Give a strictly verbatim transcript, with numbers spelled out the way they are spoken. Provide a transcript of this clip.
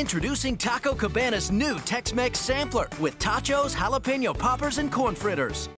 Introducing Taco Cabana's new Tex-Mex sampler with tachos, jalapeno poppers, and corn fritters.